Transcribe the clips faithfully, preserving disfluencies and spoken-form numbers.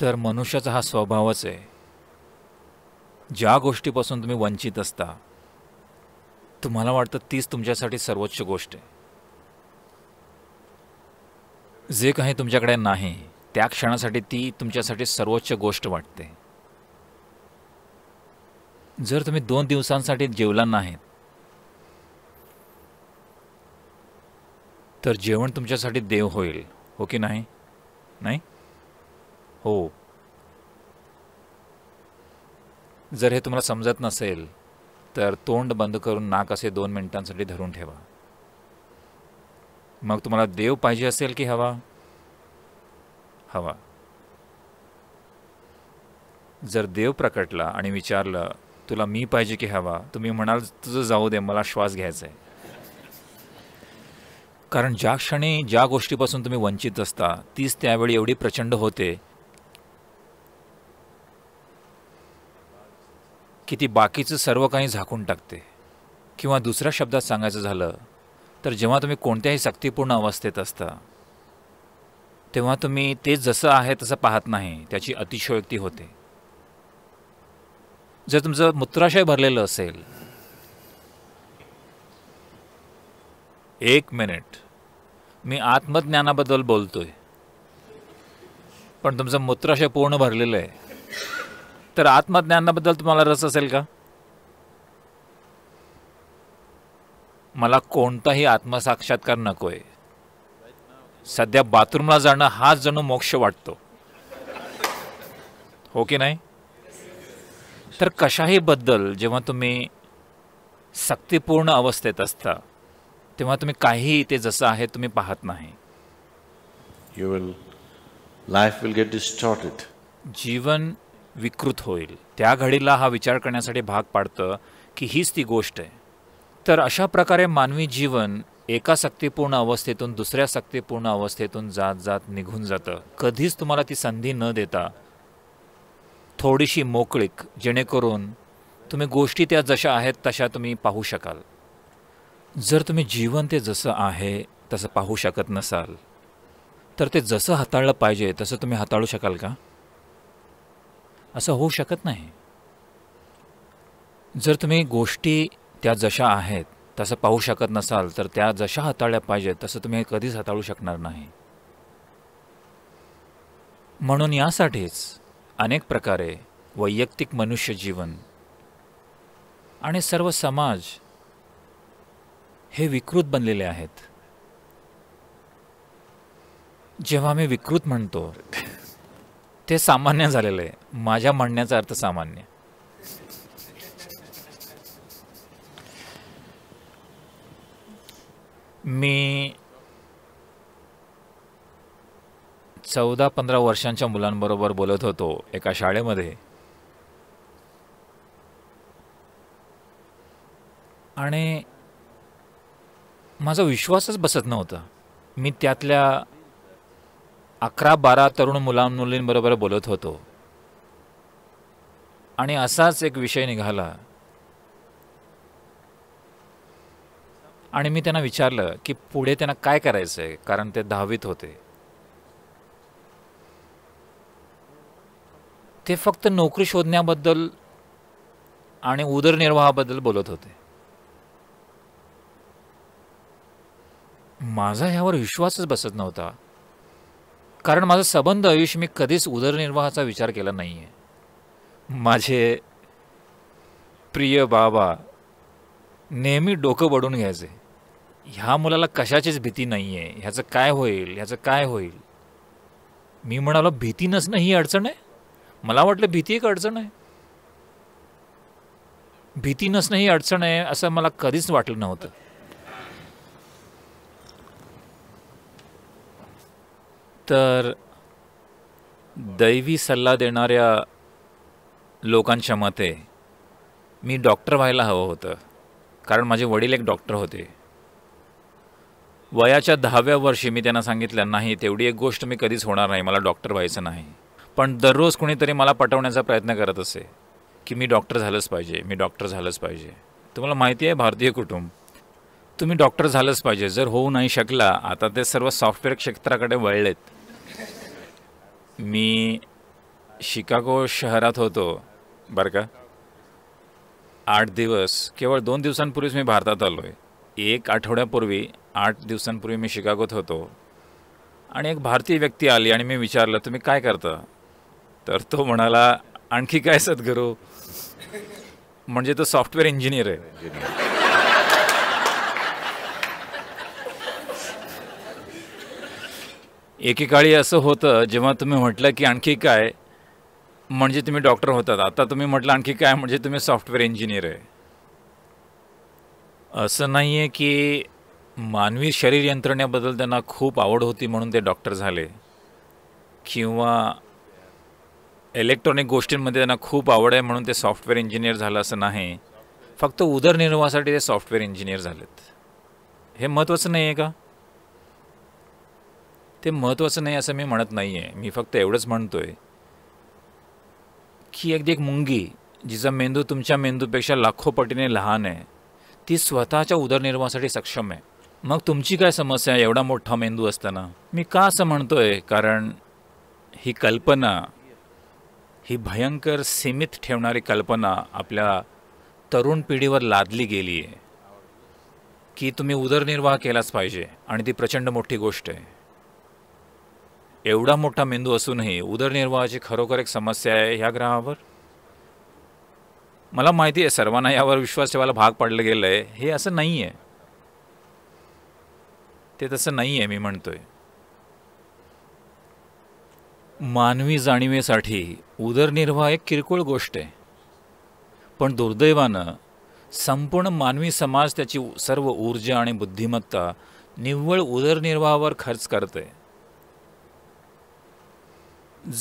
तर मनुष्याचा हा स्वभावच आहे, ज्या गोष्टीपासून तुम्ही वंचित असता तुम्हाला वाटतं तीच तुमच्यासाठी सर्वोच्च गोष्ट आहे। जे काही तुमच्याकडे नाही त्या क्षणासाठी ती तुमच्यासाठी सर्वोच्च गोष्ट वाटते। जर तुम्ही दोन दिवसांसाठी जेवला नाहीत तर जेवण तुमच्यासाठी देव होईल, हो की नाही? नाही हो। जर हे तुम्हाला समजत नसेल तर तोंड बंद करून नाक असे दोन मिनिटांसाठी धरून ठेवा। मग तुम्हाला देव पाहिजे असेल की हवा? हवा। जर देव प्रकटला आणि विचारलं तुला मी पाहिजे की हवा, तुम्ही म्हणाल तुझं जाऊ दे, मला श्वास घ्यायचा आहे। कारण ज्या क्षणी ज्या गोष्टीपासून तुम्ही वंचित असता तीच त्यावेळी एवढी प्रचंड होते की ती बाकीचं सर्व काही झाकून टाकते। किंवा दुसऱ्या शब्दात सांगायचं झालं तर जेव्हा तुम्ही कोणत्याही सक्तीपूर्ण अवस्थेत असता तेव्हा तुम्ही ते जसं आहे तसं पाहत नाही, त्याची अतिशयोक्ती होते। जर तुमचं मूत्राशय भरलेलं असेल, एक मिनिट मी आत्मज्ञानाबद्दल बोलतोय पण तुमचं मूत्राशय पूर्ण भरलेलं आहे, तर आत्मज्ञानाबद्दल तुम्हाला रस असेल का? मला कोणताही आत्मसाक्षात्कार नकोय। सध्या बाथरूमला जाणं हाच जणू मोक्ष वाटतो, हो की नाही? तर कशाही बद्दल जेव्हा तुम्ही सक्तीपूर्ण अवस्थेत असता तेव्हा तुम्ही काही ते जसं आहे तुम्ही पाहत नाही। You will, life will get distorted. जीवन विकृत होईल। त्या घडीला हा विचार करण्यासाठी भाग पाडतं की हीच ती गोष्ट आहे। तर अशा प्रकारे मानवी जीवन एका सक्तीपूर्ण अवस्थेतून दुसऱ्या सक्तीपूर्ण अवस्थेतून जात जात निघून जातं, कधीच तुम्हाला ती संधी न देता थोडीशी मोकळीक, जेणेकरून तुम्ही गोष्टी त्या जशा आहेत तशा तुम्ही पाहू शकाल। जर तुम्ही जीवन ते जसं आहे तसं पाहू शकत नसाल तर ते जसं हाताळलं पाहिजे तसं तुम्ही हाताळू शकाल का? असं होऊ शकत नाही। जर तुम्ही गोष्टी त्या जशा आहेत तसं पाहू शकत नसाल तर त्या जशा हाताळल्या पाहिजेत तसं तुम्ही कधीच हाताळू शकणार नाही। म्हणून यासाठीच अनेक प्रकारे वैयक्तिक मनुष्य जीवन आणि सर्व समाज हे विकृत बनलेले आहेत। जेव्हा मी विकृत म्हणतो ते सामान्य झालेलं आहे, माझ्या म्हणण्याचा अर्थ सामान्य। मी चौदा पंधरा वर्षांच्या मुलांबरोबर बोलत होतो एका शाळेमध्ये, आणि माझा विश्वासच बसत नव्हता। मी त्यातल्या अकरा बारा तरुण मुलांमुलींबरोबर बोलत होतो आणि असाच एक विषय निघाला आणि मी त्यांना विचारलं की पुढे त्यांना काय करायचं आहे, कारण ते दहावीत होते। ते फक्त नोकरी शोधण्याबद्दल आणि उदरनिर्वाहाबद्दल बोलत होते। माझा ह्यावर विश्वासच बसत नव्हता, कारण माझा सबंध आयुष्य मी कधीच उदरनिर्वाहाचा विचार केला नाही आहे। माझे प्रिय बाबा नेहमी डोकं बडून घ्यायचे, ह्या मुलाला कशाचीच भीती नाही आहे, ह्याचं काय होईल, ह्याचं काय होईल। मी म्हणालो भीती नसणं ही अडचण आहे? मला वाटलं भीती एक अडचण आहे। भीती नसणं ही अडचण आहे असं मला कधीच वाटलं नव्हतं। तर दैवी सल्ला देणाऱ्या लोकांच्या मते मी डॉक्टर व्हायला हवं होतं, कारण माझे वडील एक डॉक्टर होते। वयाच्या दहाव्या वर्षी मी त्यांना सांगितलं, नाही तेवढी एक गोष्ट मी कधीच होणार नाही, मला डॉक्टर व्हायचं नाही। पण दररोज कोणीतरी मला पटवण्याचा प्रयत्न करत असे की मी डॉक्टर झालंच पाहिजे, मी डॉक्टर झालंच पाहिजे। तुम्हाला माहिती आहे भारतीय कुटुंब, तुम्ही डॉक्टर झालंच पाहिजे, जर होऊ नाही शकला। आता ते सर्व सॉफ्टवेअर क्षेत्राकडे वळलेत। मी शिकागो शहरात होतो बरं का, आठ दिवस. केवळ दोन दिवसांपूर्वीच मी भारतात आलो आहे. एक आठवड्यापूर्वी आठ दिवसांपूर्वी मी शिकागोत होतो आणि एक भारतीय व्यक्ती आली आणि मी विचारलं तुम्ही काय करता, तर तो म्हणाला आणखी काय सद्गुरू, म्हणजे तो सॉफ्टवेअर इंजिनियर आहे. एकेकाळी असं होतं जेव्हा तुम्ही म्हटलं की आणखी काय म्हणजे तुम्ही डॉक्टर होतात, आता तुम्ही म्हटलं आणखी काय म्हणजे तुम्ही सॉफ्टवेअर इंजिनियर आहे. असं नाही आहे की मानवी शरीर यंत्रणेबद्दल त्यांना खूप आवड होती म्हणून ते डॉक्टर झाले, किंवा इलेक्ट्रॉनिक गोष्टींमध्ये त्यांना खूप आवड आहे म्हणून ते सॉफ्टवेअर इंजिनियर झालं, असं नाही. फक्त उदरनिर्वाहासाठी ते सॉफ्टवेअर इंजिनियर झालेत. हे महत्त्वाचं नाही आहे का? ते महत्त्वाचं नाही असं मी म्हणत नाही आहे. मी फक्त एवढंच म्हणतो आहे की अगदी एक मुंगी जिचा मेंदू तुमच्या मेंदूपेक्षा लाखो पटीने लहान आहे ती स्वतःच्या उदरनिर्वाहासाठी सक्षम आहे. मग तुमची काय समस्या आहे एवढा मोठा मेंदू असताना? मी का असं म्हणतो आहे, कारण ही कल्पना, ही भयंकर सीमित ठेवणारी कल्पना आपल्या तरुण पिढीवर लादली गेली आहे की तुम्ही उदरनिर्वाह केलाच पाहिजे, आणि ती प्रचंड मोठी गोष्ट आहे. एवढा मोठा मेंदू असूनही उदरनिर्वाहाची खरोखर एक समस्या आहे ह्या ग्रहावर. मला माहिती आहे सर्वांना यावर विश्वास ठेवायला भाग पाडलं गेलं आहे. हे असं नाही आहे, ते तसं नाही आहे. मी म्हणतोय मानवी जाणीवेसाठी उदरनिर्वाह एक किरकोळ गोष्ट आहे, पण दुर्दैवानं संपूर्ण मानवी समाज त्याची सर्व ऊर्जा आणि बुद्धिमत्ता निव्वळ उदरनिर्वाहावर खर्च करत आहे.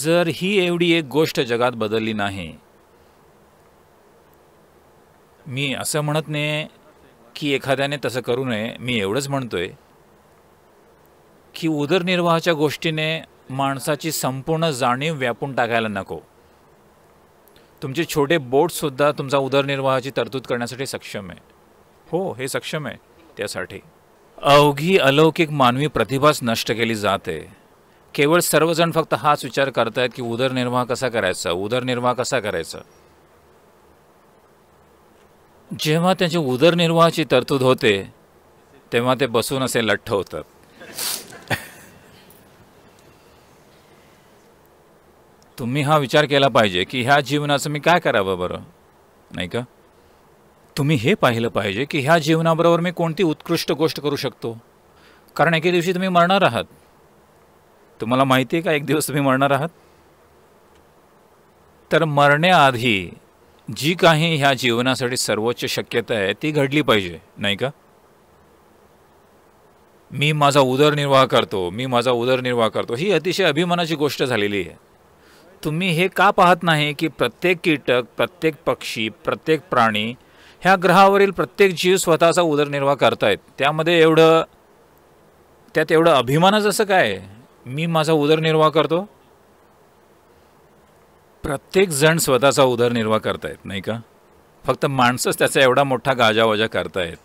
जर ही एवढी एक गोष्ट जगात बदलली नाही, मी असं म्हणत नाही की एखाद्याने तसं करू नये. मी एवढंच म्हणतोय की उदरनिर्वाहाच्या गोष्टीने माणसाची संपूर्ण जाणीव व्यापून टाकायला नको. तुमचे छोटे बोटसुद्धा तुमचा उदरनिर्वाहाची तरतूद करण्यासाठी सक्षम आहे. हो, हे सक्षम आहे. त्यासाठी अवघी अलौकिक मानवी प्रतिभाच नष्ट केली जाते. केवळ सर्वजण फक्त हाच विचार करतायत की उदरनिर्वाह कसा करायचा, उदरनिर्वाह कसा करायचा. जेव्हा त्यांची उदरनिर्वाहाची तरतूद होते तेव्हा ते बसून असे लठ्ठ होतात. तुम्ही हा विचार केला पाहिजे की ह्या जीवनाचं मी काय करावं, बरं नाही का? तुम्ही हे पाहिलं पाहिजे की ह्या जीवनाबरोबर मी कोणती उत्कृष्ट गोष्ट करू शकतो, कारण एके दिवशी तुम्ही मरणार आहात. तुम्हाला माहिती आहे का एक दिवस तुम्ही मरणार आहात? तर मरण्याआधी जी काही ह्या जीवनासाठी सर्वोच्च शक्यता आहे ती घडली पाहिजे, नाही का? मी माझा उदरनिर्वाह करतो, मी माझा उदरनिर्वाह करतो, ही अतिशय अभिमानाची गोष्ट झालेली आहे. तुम्ही हे का पाहत नाही की प्रत्येक कीटक, प्रत्येक पक्षी, प्रत्येक प्राणी, ह्या ग्रहावरील प्रत्येक जीव स्वतःचा उदरनिर्वाह करतायत. त्यामध्ये एवढं त्यात एवढं अभिमानाचं असं काय? मी माझा उदरनिर्वाह करतो. प्रत्येक जण स्वतःचा उदरनिर्वाह करतायत, नाही का? फक्त माणसंच त्याचा एवढा मोठा गाजावाजा करतायत.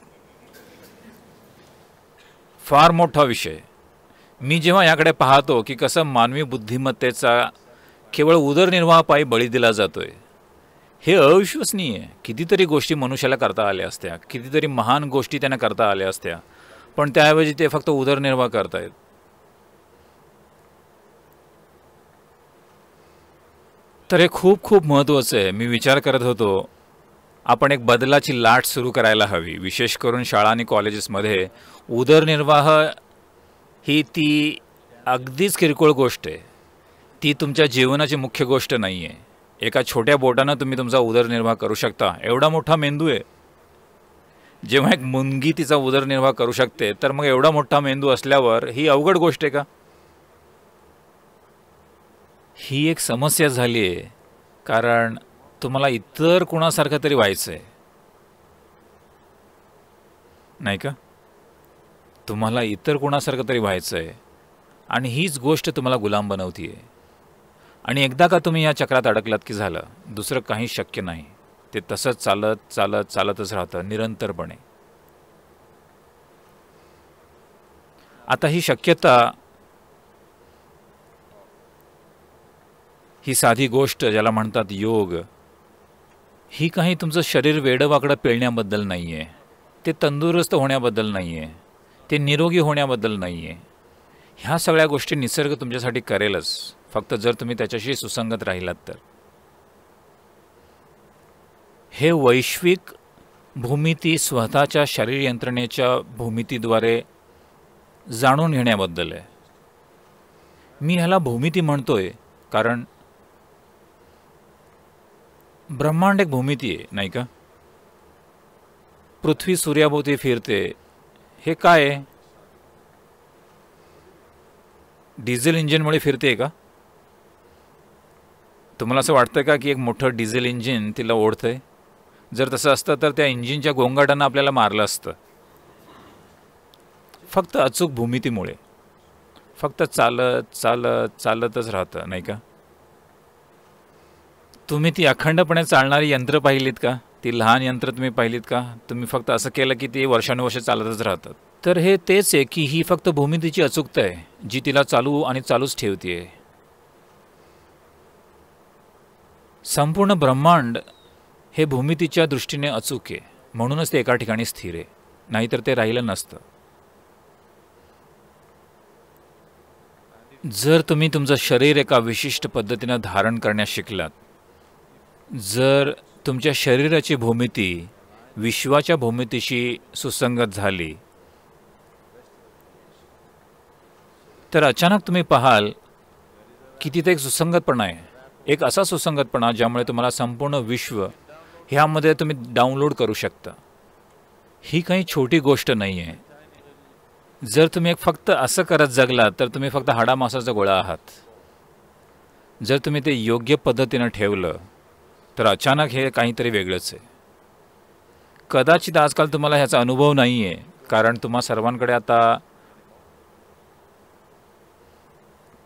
फार मोठा विषय. मी जेव्हा याकडे पाहतो की कसं मानवी बुद्धिमत्तेचा केवळ उदरनिर्वाहापायी बळी दिला जातोय, हे अविश्वसनीय. कितीतरी गोष्टी मनुष्याला करता आल्या असत्या, कितीतरी महान गोष्टी त्यांना करता आल्या असत्या, पण त्याऐवजी ते फक्त उदरनिर्वाह करतायत. तर हे खूप खूप महत्त्वाचं आहे. मी विचार करत होतो आपण एक बदलाची लाट सुरू करायला हवी, विशेष करून शाळा आणि कॉलेजेसमध्ये. उदरनिर्वाह ही ती अगदीच किरकोळ गोष्ट आहे, ती तुमच्या जीवनाची मुख्य गोष्ट नाही आहे. एका छोट्या बोटानं तुम्ही तुमचा उदरनिर्वाह करू शकता. एवढा मोठा मेंदू आहे. जेव्हा एक मुलगी तिचा उदरनिर्वाह करू शकते, तर मग एवढा मोठा मेंदू असल्यावर ही अवघड गोष्ट आहे का? ही एक समस्या झाली आहे, कारण तुम्हाला इतर कोणासारखं तरी व्हायचं आहे, नाही का? तुम्हाला इतर कोणासारखं तरी व्हायचं आहे, आणि हीच गोष्ट तुम्हाला गुलाम बनवते आहे. आणि एकदा का तुम्ही या चक्रात अडकलात की झालं, दुसरं काही शक्य नाही. ते तसंच चालत चालत चालतच राहतं निरंतरपणे. आता ही शक्यता, ही साधी गोष्ट ज्याला म्हणतात योग, ही काही तुमचं शरीर वेडवाकडं पेळण्याबद्दल नाही आहे, ते तंदुरुस्त होण्याबद्दल नाही आहे, ते निरोगी होण्याबद्दल नाही आहे। ह्या सगळ्या गोष्टी निसर्ग तुमच्यासाठी करेलच, फक्त जर तुम्ही त्याच्याशी सुसंगत राहिलात तर। हे वैश्विक भूमिती स्वतःच्या शरीर यंत्रणेच्या भूमितीद्वारे जाणून घेण्याबद्दल आहे। मी ह्याला भूमिती म्हणतोय कारण ब्रह्मांड एक भूमिती आहे नाही का। पृथ्वी सूर्याभोवती फिरते, हे काय आहे? डिझेल इंजिनमुळे फिरते का? तुम्हाला असं वाटतं का की एक मोठं डिझेल इंजिन तिला ओढतंय? जर तसं असतं तर त्या इंजिनच्या गोंगाटानं आपल्याला मारलं असतं। फक्त अचूक भूमितीमुळे फक्त चालत चालत चालतच राहतं नाही का। तुम्ही ती अखंडपणे चालणारी यंत्र पाहिलीत का? ती लहान यंत्र तुम्ही पाहिलीत का? तुम्ही फक्त असं केलं की ते वर्षानुवर्षे चालतच राहतात। तर हे तेच आहे की ही फक्त भूमितीची अचूकता आहे जी तिला चालू आणि चालूच ठेवते। संपूर्ण ब्रह्मांड हे भूमितीच्या दृष्टीने अचूक आहे, म्हणूनच ते एका ठिकाणी स्थिर आहे, नाहीतर ते राहिलं नसतं। जर तुम्ही तुमचं शरीर एका विशिष्ट पद्धतीने धारण करण्यास शिकलात, जर तुमच्या शरीराची भूमिती विश्वाच्या भूमितीशी सुसंगत झाली, तर अचानक तुम्ही पाहाल की तिथे एक सुसंगतपणा आहे, एक असा सुसंगतपणा ज्यामुळे तुम्हाला संपूर्ण विश्व ह्यामध्ये तुम्ही डाउनलोड करू शकता। ही काही छोटी गोष्ट नाही आहे। जर तुम्ही फक्त असं करत जगलात तर तुम्ही फक्त हाडामासाचा गोळा आहात। जर तुम्ही ते योग्य पद्धतीने ठेवलं तर अचानक हे काहीतरी वेगळंच आहे। कदाचित आजकाल तुम्हाला ह्याचा अनुभव नाही आहे कारण तुम्हा सर्वांकडे आता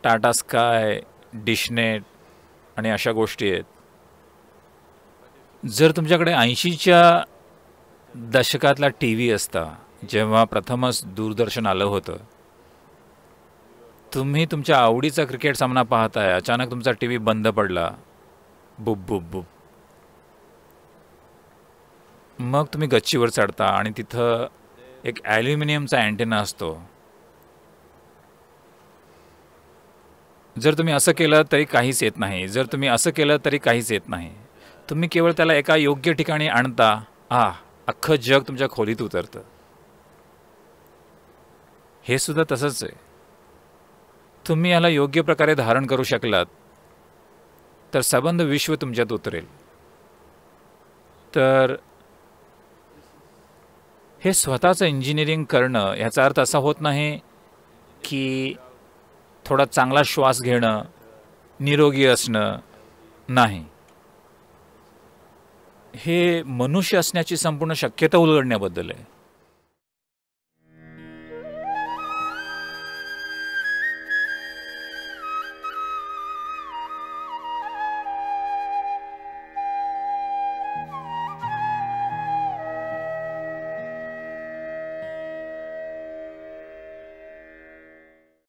टाटा स्काय, डिशनेट आणि अशा गोष्टी आहेत। जर तुमच्याकडे ऐंशीच्या दशकातला टी व्ही असता जेव्हा प्रथमच दूरदर्शन आलं होतं, तुम्ही तुमच्या आवडीचा क्रिकेट सामना पाहताय, अचानक तुमचा टी व्ही बंद पडला, बुब बुब बुब, मग तुम्ही गच्चीवर चढता आणि तिथं एक ॲल्युमिनियमचा अँटेना असतो। जर तुम्ही असं केलं तरी काहीच येत नाही, जर तुम्ही असं केलं तरी काहीच येत नाही। तुम्ही केवळ त्याला एका योग्य ठिकाणी आणता, आ अख्खं जग तुमच्या खोलीत उतरतं। हे सुद्धा तसंच आहे। तुम्ही याला योग्य प्रकारे धारण करू शकलात तर सबंध विश्व तुमच्यात उतरेल। तर हे स्वतःचं इंजिनिअरिंग करणं याचा अर्थ असा होत नाही की थोडा चांगला श्वास घेणं, निरोगी असणं, नाही। हे मनुष्य असण्याची संपूर्ण शक्यता उलगडण्याबद्दल आहे।